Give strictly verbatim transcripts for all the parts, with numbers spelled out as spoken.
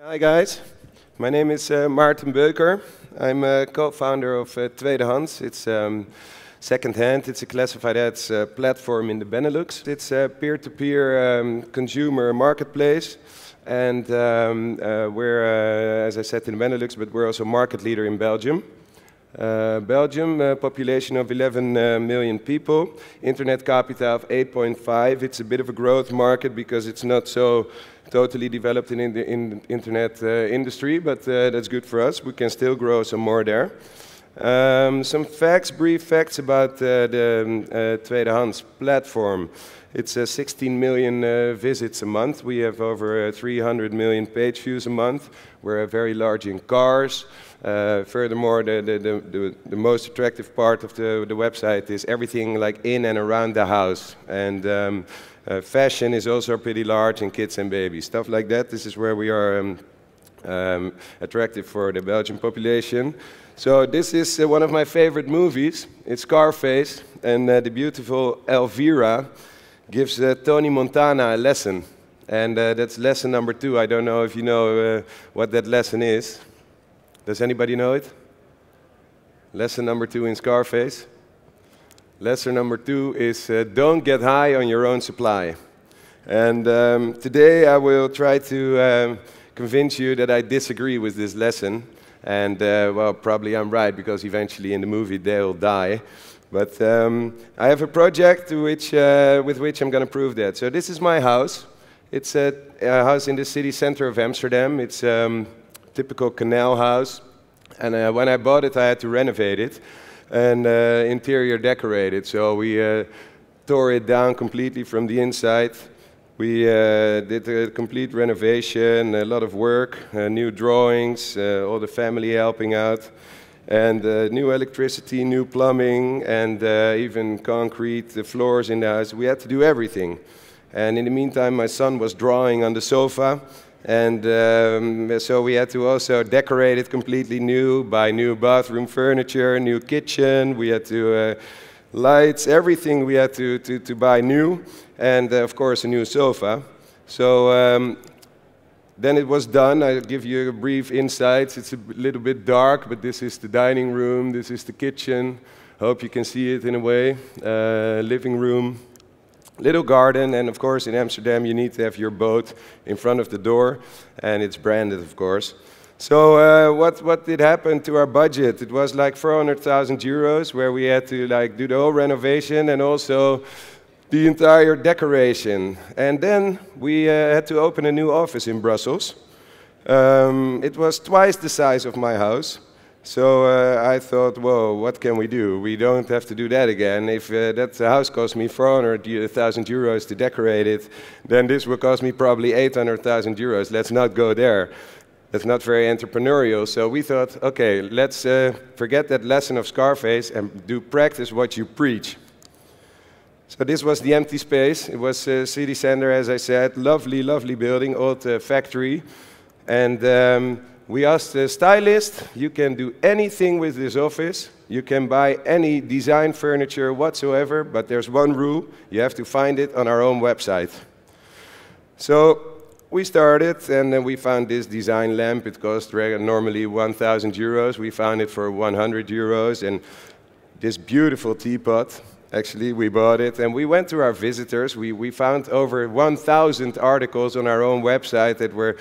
Hi guys, my name is uh, Maarten Beucker. I'm a co-founder of uh, Tweedehands. It's um, second-hand, it's a classified ads uh, platform in the Benelux. It's a peer-to-peer um, consumer marketplace. And um, uh, we're, uh, as I said, in the Benelux, but we're also market leader in Belgium. Uh, Belgium, uh, population of eleven uh, million people, internet capita of eight point five. It's a bit of a growth market because it's not so totally developed in, in the in internet uh, industry, but uh, that's good for us. We can still grow some more there. Um, some facts, brief facts about uh, the uh, Tweedehands platform. It's uh, sixteen million uh, visits a month. We have over uh, three hundred million page views a month. We're uh, very large in cars. Uh, furthermore, the, the, the, the most attractive part of the, the website is everything like in and around the house. And um, uh, fashion is also pretty large, and kids and babies, stuff like that. This is where we are um, um, attractive for the Belgian population. So this is uh, one of my favorite movies. It's Scarface, and uh, the beautiful Elvira gives uh, Tony Montana a lesson. And uh, that's lesson number two. I don't know if you know uh, what that lesson is. Does anybody know it? Lesson number two in Scarface. Lesson number two is uh, don't get high on your own supply. And um, today I will try to um, convince you that I disagree with this lesson. And uh, well, probably I'm right, because eventually in the movie they'll die. But um, I have a project to which, uh, with which I'm going to prove that. So this is my house. It's a, a house in the city center of Amsterdam. It's um, typical canal house, and uh, when I bought it I had to renovate it and uh, interior decorate it, so we uh, tore it down completely from the inside. We uh, did a complete renovation, a lot of work, uh, new drawings, uh, all the family helping out, and uh, new electricity, new plumbing, and uh, even concrete, the floors in the house. We had to do everything, and in the meantime my son was drawing on the sofa. And um, so we had to also decorate it completely new, buy new bathroom furniture, new kitchen. We had to uh, lights, everything we had to, to, to buy new, and uh, of course a new sofa. So um, then it was done. I'll give you a brief insight. It's a little bit dark, but this is the dining room, this is the kitchen. Hope you can see it in a way. Uh, living room. Little garden, and of course in Amsterdam you need to have your boat in front of the door, and it's branded, of course. So uh, what, what did happen to our budget? It was like four hundred thousand euros, where we had to like do the whole renovation and also the entire decoration. And then we uh, had to open a new office in Brussels. Um, it was twice the size of my house. So uh, I thought, whoa, what can we do? We don't have to do that again. If uh, that house cost me four hundred thousand euros to decorate it, then this will cost me probably eight hundred thousand euros. Let's not go there. That's not very entrepreneurial. So we thought, okay, let's uh, forget that lesson of Scarface and do practice what you preach. So this was the empty space. It was uh, city center, as I said. Lovely, lovely building, old uh, factory. And Um, we asked the stylist, you can do anything with this office, you can buy any design furniture whatsoever, but there's one rule, you have to find it on our own website. So we started, and then we found this design lamp. It cost normally one thousand euros, we found it for one hundred euros, and this beautiful teapot. Actually, we bought it, and we went to our visitors. We, we found over one thousand articles on our own website that were,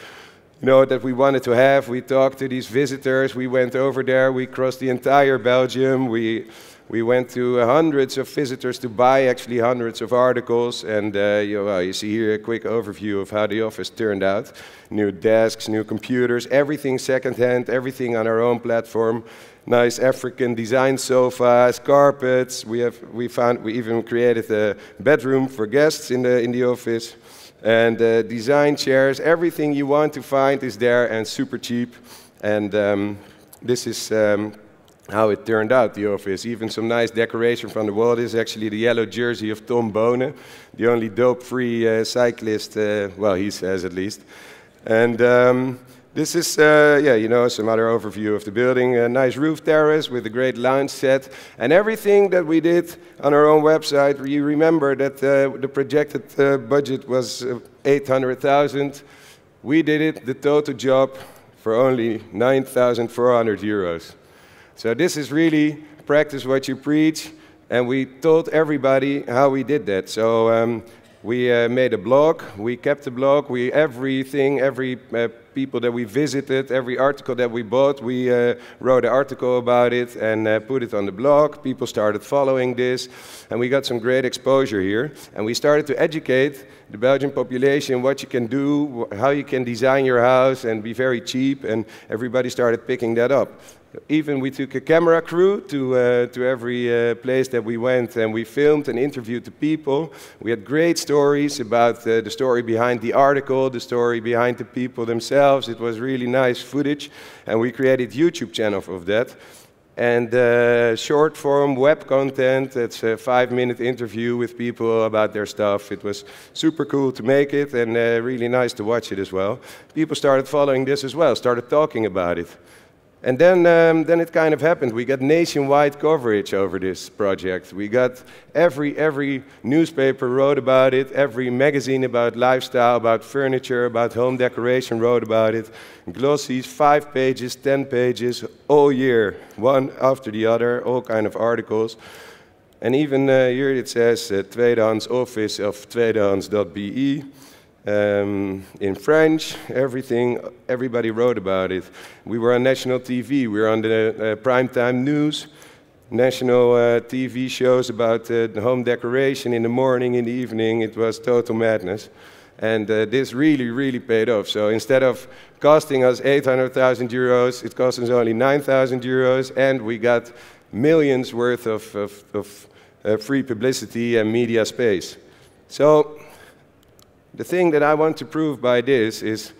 you know, that we wanted to have. We talked to these visitors, we went over there, we crossed the entire Belgium, we, we went to hundreds of visitors to buy actually hundreds of articles, and uh, you, well, you see here a quick overview of how the office turned out. New desks, new computers, everything secondhand, everything on our own platform. Nice African design sofas, carpets. We have, we found, we even created a bedroom for guests in the, in the office. And uh, design chairs, everything you want to find is there, and super cheap. And um, this is um, how it turned out, the office. Even some nice decoration from the wall. This is actually the yellow jersey of Tom Boonen, the only dope-free uh, cyclist, uh, well, he says at least. And um, this is, uh, yeah, you know, some other overview of the building. A nice roof terrace with a great lounge set. And everything that we did on our own website, you remember that uh, the projected uh, budget was uh, eight hundred thousand. We did it, the total job, for only nine thousand four hundred euros. So this is really practice what you preach, and we told everybody how we did that. So um, we uh, made a blog, we kept the blog, we everything, every uh, people that we visited, every article that we bought, we uh, wrote an article about it and uh, put it on the blog. People started following this, and we got some great exposure here. And we started to educate the Belgian population what you can do, how you can design your house and be very cheap, and everybody started picking that up. Even we took a camera crew to, uh, to every uh, place that we went, and we filmed and interviewed the people. We had great stories about uh, the story behind the article, the story behind the people themselves. It was really nice footage, and we created YouTube channel of that. And uh, short form web content, that's a five minute interview with people about their stuff. It was super cool to make it, and uh, really nice to watch it as well. People started following this as well, started talking about it. And then, um, then it kind of happened. We got nationwide coverage over this project. We got every, every newspaper wrote about it, every magazine about lifestyle, about furniture, about home decoration wrote about it. Glossies, five pages, ten pages, all year, one after the other, all kind of articles. And even uh, here it says, uh, Tweedehands office of Tweedehands dot B E. Um, in French, everything, everybody wrote about it. We were on national T V, we were on the uh, primetime news, national uh, T V shows about uh, the home decoration in the morning, in the evening. It was total madness. And uh, this really, really paid off. So instead of costing us eight hundred thousand euros, it cost us only nine thousand euros, and we got millions worth of, of, of uh, free publicity and media space. So the thing that I want to prove by this is,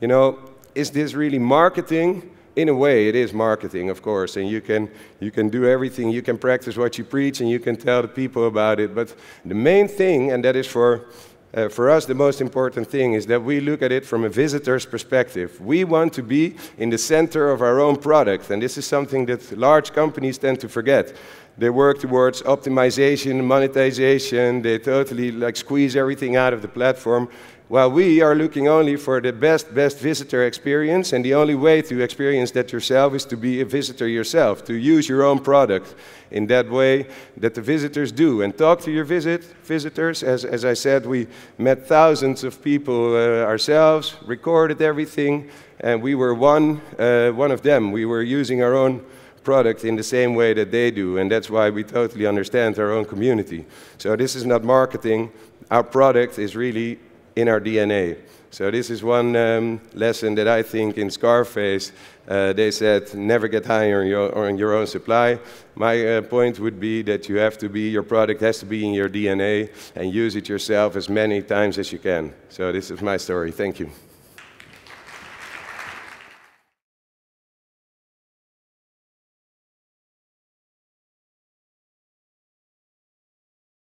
you know, is this really marketing? In a way, it is marketing, of course, and you can, you can do everything, you can practice what you preach, and you can tell the people about it. But the main thing, and that is for, uh, for us the most important thing, is that we look at it from a visitor's perspective. We want to be in the center of our own product, and this is something that large companies tend to forget. They work towards optimization, monetization. They totally like squeeze everything out of the platform, while we are looking only for the best, best visitor experience. And the only way to experience that yourself is to be a visitor yourself, to use your own product in that way that the visitors do. And talk to your visit, visitors. As, as I said, we met thousands of people uh, ourselves, recorded everything, and we were one, uh, one of them. We were using our own product in the same way that they do, and that's why we totally understand our own community. So this is not marketing. Our product is really in our D N A. So this is one um, lesson that I think in Scarface, uh, they said, never get high on your, on your own supply. My uh, point would be that you have to be, your product has to be in your D N A, and use it yourself as many times as you can. So this is my story. Thank you.